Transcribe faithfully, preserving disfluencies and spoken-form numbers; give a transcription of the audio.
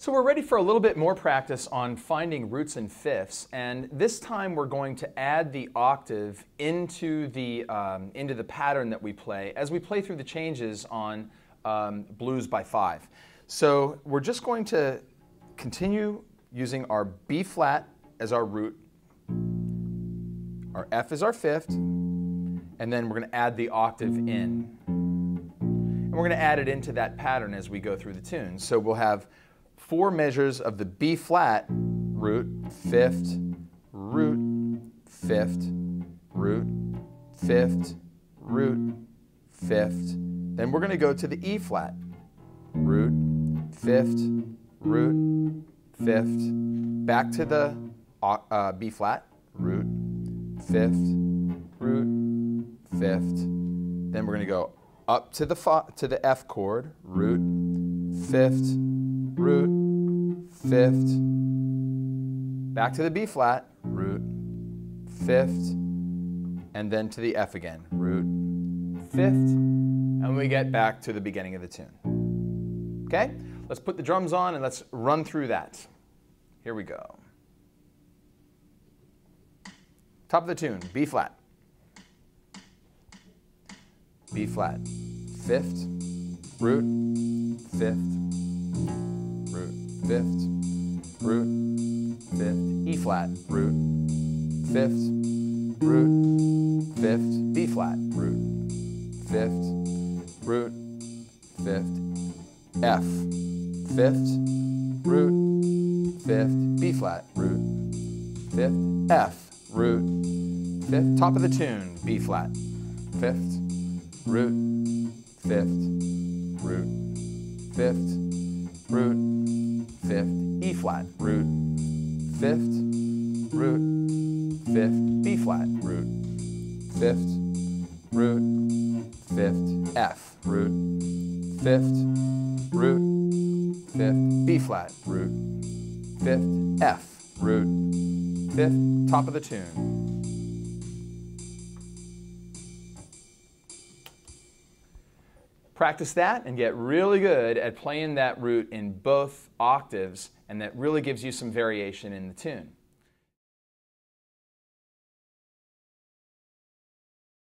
So we're ready for a little bit more practice on finding roots and fifths, and this time we're going to add the octave into the, um, into the pattern that we play as we play through the changes on um, Blues by Five. So we're just going to continue using our B flat as our root, our F is our fifth, and then we're going to add the octave in. And we're going to add it into that pattern as we go through the tune. So we'll have four measures of the B flat, root, fifth, root, fifth, root, fifth, root, fifth. Then we're going to go to the E flat, root, fifth, root, fifth, back to the uh, B flat, root, fifth, root, fifth. Then we're going to go up to the to the F chord, root, fifth, root, fifth, back to the B flat, root, fifth, and then to the F again, root, fifth, and we get back to the beginning of the tune. Okay? Let's put the drums on and let's run through that. Here we go. Top of the tune, B flat. B flat, fifth, root, fifth, fifth, root, fifth, E flat, root, fifth, root, fifth, B flat, root, fifth, root, fifth, F, fifth, root, fifth, B flat, root, fifth, F, root, fifth, top of the tune, B flat, fifth, root, fifth, root, fifth, root, fifth, E flat, root, fifth, root, fifth, B flat, root, fifth, root, fifth, F, root, fifth, root, fifth, B flat, root, fifth, F, root, fifth, top of the tune. Practice that and get really good at playing that root in both octaves, and that really gives you some variation in the tune.